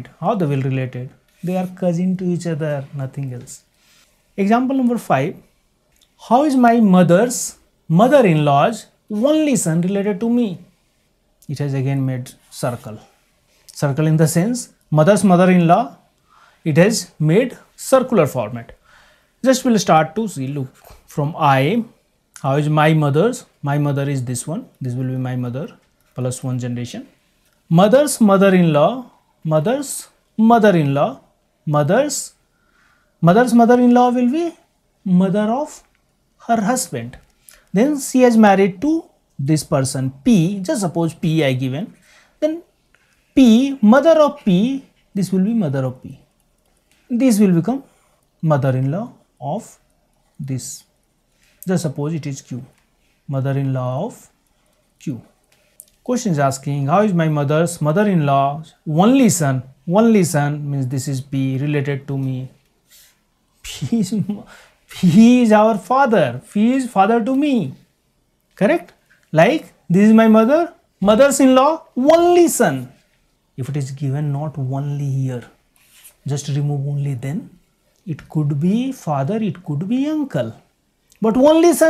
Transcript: related, how they will related, they are cousin to each other, nothing else. Example number 5, how is my mother's mother-in-law's only son related to me? It has again made circle. Circle in the sense, mother's mother-in-law, it has made circular format. Just we'll start to see, look, from I, how is my mother's? My mother is this one, this will be my mother, plus one generation. Mother's mother-in-law, mother's mother-in-law, mother's mother-in-law will be mother of her husband. Then she has married to this person, P, just suppose P I given, then P, mother of P, this will be mother of P. This will become mother-in-law of this. Just suppose it is Q, mother-in-law of Q. Question is asking, how is my mother's mother-in-law only son? Only son means this is P related to me. P is our father. P is father to me. Correct? Like this is my mother, mother's-in-law only son. If it is given not only here, just remove only then. It could be father, it could be uncle, but only son.